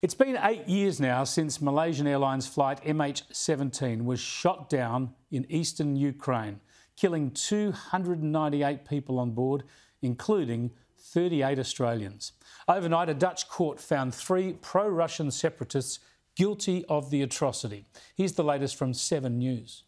It's been 8 years now since Malaysian Airlines flight MH17 was shot down in eastern Ukraine, killing 298 people on board, including 38 Australians. Overnight, a Dutch court found 3 pro-Russian separatists guilty of the atrocity. Here's the latest from 7 News.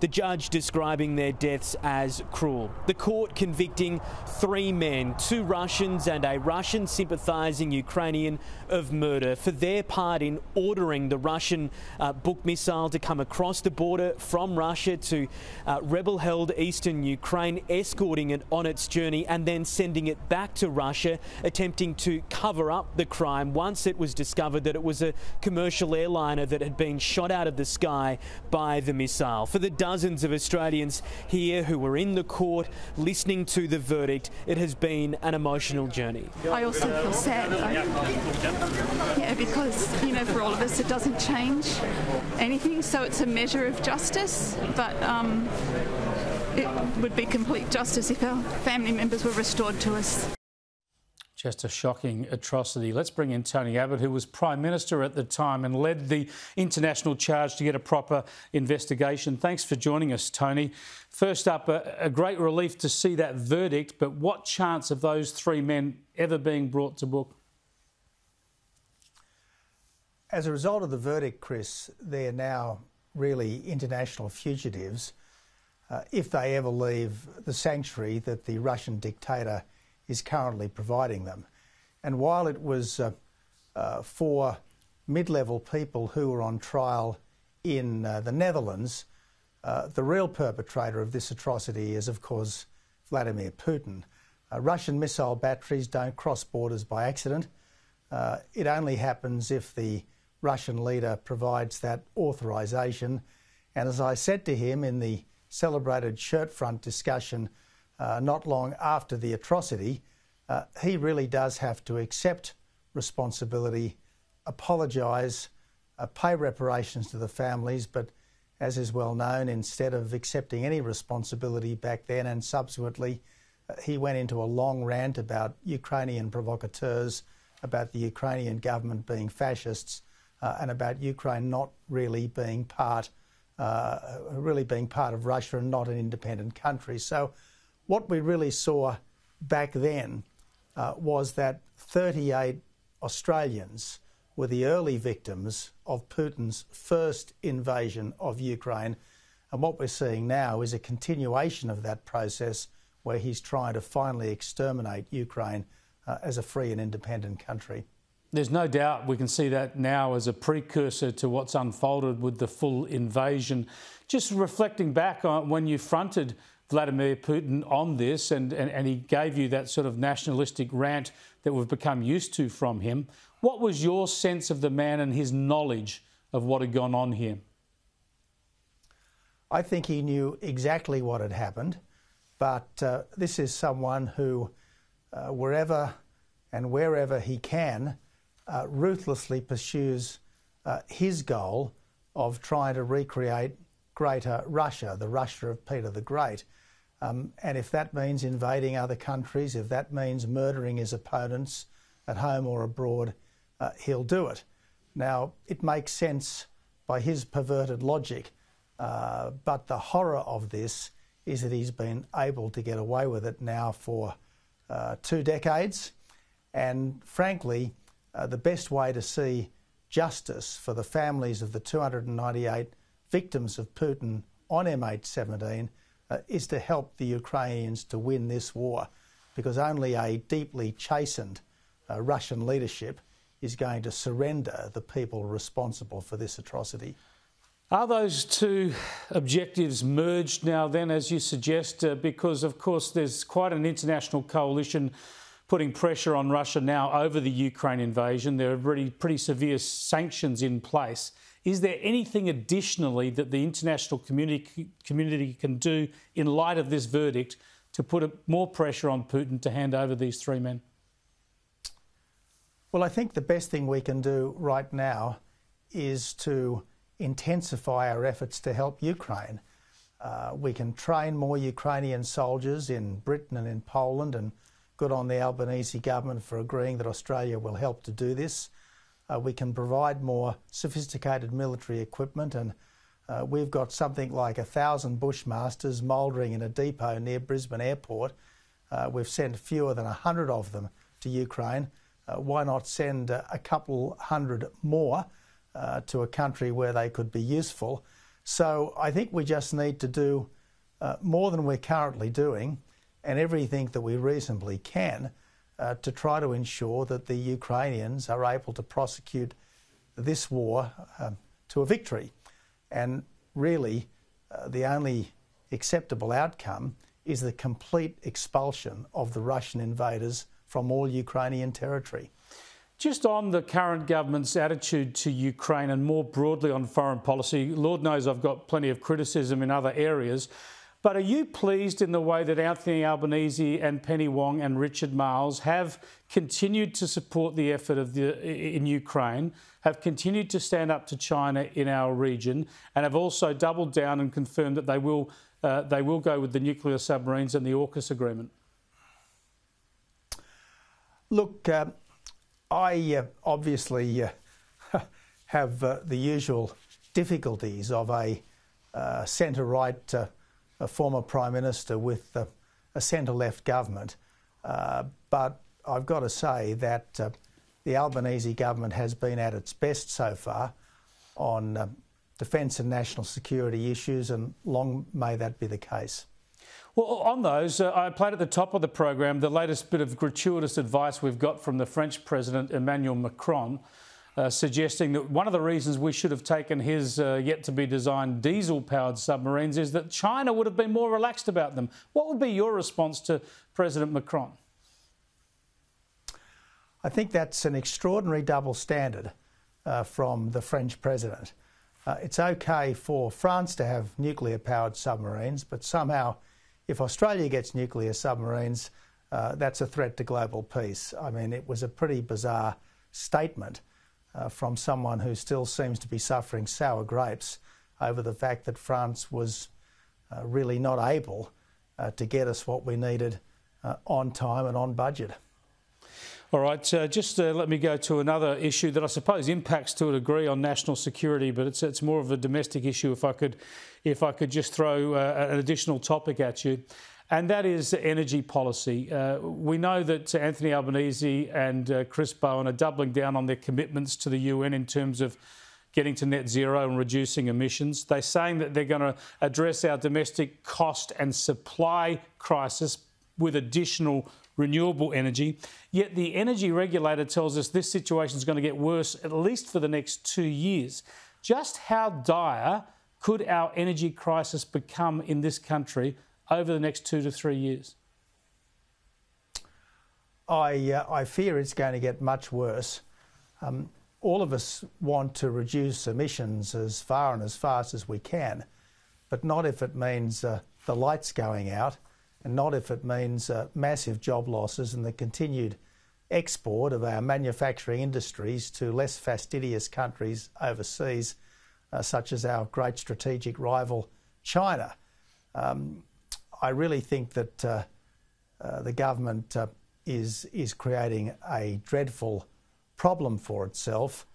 The judge describing their deaths as cruel. The court convicting 3 men, 2 Russians and a Russian sympathising Ukrainian, of murder for their part in ordering the Russian BUK missile to come across the border from Russia to rebel-held eastern Ukraine, escorting it on its journey and then sending it back to Russia, attempting to cover up the crime once it was discovered that it was a commercial airliner that had been shot out of the sky by the missile. For the dozens of Australians here who were in the court listening to the verdict, it has been an emotional journey. I also feel sad, yeah, because, you know, for all of us it doesn't change anything, so it's a measure of justice, but it would be complete justice if our family members were restored to us. Just a shocking atrocity. Let's bring in Tony Abbott, who was Prime Minister at the time and led the international charge to get a proper investigation. Thanks for joining us, Tony. First up, a great relief to see that verdict, but what chance of those 3 men ever being brought to book? As a result of the verdict, Chris, they are now really international fugitives if they ever leave the sanctuary that the Russian dictator is currently providing them. And while it was 4 mid-level people who were on trial in the Netherlands, the real perpetrator of this atrocity is, of course, Vladimir Putin. Russian missile batteries don't cross borders by accident. It only happens if the Russian leader provides that authorization. And as I said to him in the celebrated shirtfront discussion not long after the atrocity, he really does have to accept responsibility, apologise, pay reparations to the families, but as is well known, instead of accepting any responsibility back then and subsequently, he went into a long rant about Ukrainian provocateurs, about the Ukrainian government being fascists and about Ukraine not really being part of Russia and not an independent country. So what we really saw back then was that 38 Australians were the early victims of Putin's first invasion of Ukraine. And what we're seeing now is a continuation of that process where he's trying to finally exterminate Ukraine as a free and independent country. There's no doubt we can see that now as a precursor to what's unfolded with the full invasion. Just reflecting back on when you fronted Vladimir Putin on this and he gave you that sort of nationalistic rant that we've become used to from him, what was your sense of the man and his knowledge of what had gone on here? I think he knew exactly what had happened, but this is someone who, wherever and wherever he can, ruthlessly pursues his goal of trying to recreate Greater Russia, the Russia of Peter the Great. And if that means invading other countries, if that means murdering his opponents at home or abroad, he'll do it. Now, it makes sense by his perverted logic, but the horror of this is that he's been able to get away with it now for 2 decades. And frankly, the best way to see justice for the families of the 298 victims of Putin on MH17 is to help the Ukrainians to win this war, because only a deeply chastened Russian leadership is going to surrender the people responsible for this atrocity. Are those 2 objectives merged now then, as you suggest, because of course there's quite an international coalition putting pressure on Russia now over the Ukraine invasion. There are really pretty severe sanctions in place. Is there anything additionally that the international community can do in light of this verdict to put more pressure on Putin to hand over these 3 men? Well, I think the best thing we can do right now is to intensify our efforts to help Ukraine. We can train more Ukrainian soldiers in Britain and in Poland, and good on the Albanese government for agreeing that Australia will help to do this. We can provide more sophisticated military equipment, and we've got something like 1,000 Bushmasters mouldering in a depot near Brisbane Airport. We've sent fewer than 100 of them to Ukraine. Why not send a couple hundred more to a country where they could be useful? So I think we just need to do more than we're currently doing, and everything that we reasonably can to try to ensure that the Ukrainians are able to prosecute this war to a victory. And really, the only acceptable outcome is the complete expulsion of the Russian invaders from all Ukrainian territory. Just on the current government's attitude to Ukraine and more broadly on foreign policy, Lord knows I've got plenty of criticism in other areas, but are you pleased in the way that Anthony Albanese and Penny Wong and Richard Marles have continued to support the effort of in Ukraine, have continued to stand up to China in our region, and have also doubled down and confirmed that they will go with the nuclear submarines and the AUKUS agreement? Look, I obviously have the usual difficulties of a centre-right a former Prime Minister with a centre-left government, but I've got to say that the Albanese government has been at its best so far on defence and national security issues, and long may that be the case. Well, on those, I played at the top of the program the latest bit of gratuitous advice we've got from the French President Emmanuel Macron, suggesting that one of the reasons we should have taken his yet-to-be-designed diesel-powered submarines is that China would have been more relaxed about them. What would be your response to President Macron? I think that's an extraordinary double standard from the French President. It's OK for France to have nuclear-powered submarines, but somehow, if Australia gets nuclear submarines, that's a threat to global peace. I mean, it was a pretty bizarre statement from someone who still seems to be suffering sour grapes over the fact that France was really not able to get us what we needed on time and on budget. All right, just let me go to another issue that I suppose impacts to a degree on national security, but it's more of a domestic issue, if I could just throw an additional topic at you, and that is energy policy. We know that Anthony Albanese and Chris Bowen are doubling down on their commitments to the UN in terms of getting to net zero and reducing emissions. They're saying that they're going to address our domestic cost and supply crisis with additional renewable energy, yet the energy regulator tells us this situation is going to get worse at least for the next 2 years. Just how dire could our energy crisis become in this country over the next 2 to 3 years? I fear it's going to get much worse. All of us want to reduce emissions as far and as fast as we can, but not if it means the lights going out, and not if it means massive job losses and the continued export of our manufacturing industries to less fastidious countries overseas, such as our great strategic rival, China. I really think that the government is creating a dreadful problem for itself.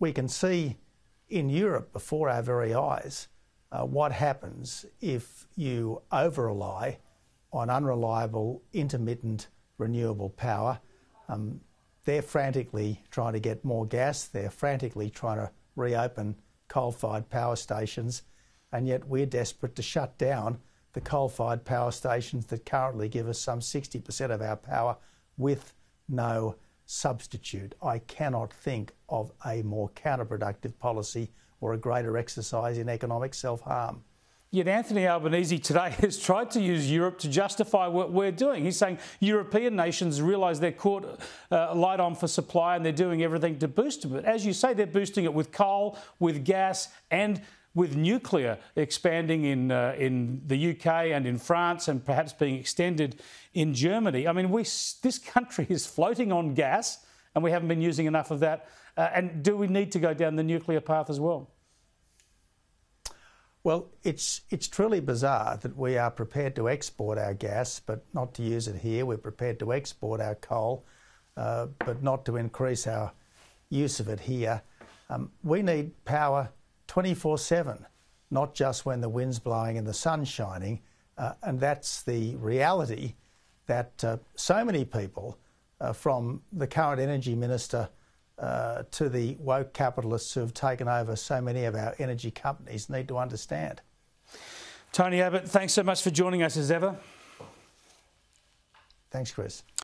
We can see in Europe before our very eyes what happens if you over-rely on unreliable, intermittent, renewable power. They're frantically trying to get more gas. They're frantically trying to reopen coal-fired power stations. And yet we're desperate to shut down the coal-fired power stations that currently give us some 60% of our power with no substitute. I cannot think of a more counterproductive policy or a greater exercise in economic self-harm. Yet Anthony Albanese today has tried to use Europe to justify what we're doing. He's saying European nations realise they're caught light on for supply and they're doing everything to boost it. But as you say, they're boosting it with coal, with gas and with nuclear, expanding in the UK and in France and perhaps being extended in Germany. I mean, this country is floating on gas and we haven't been using enough of that. And do we need to go down the nuclear path as well? Well, it's truly bizarre that we are prepared to export our gas, but not to use it here. We're prepared to export our coal, but not to increase our use of it here. We need power 24/7, not just when the wind's blowing and the sun's shining. And that's the reality that so many people, from the current energy minister to the woke capitalists who have taken over so many of our energy companies, need to understand. Tony Abbott, thanks so much for joining us as ever. Thanks, Chris.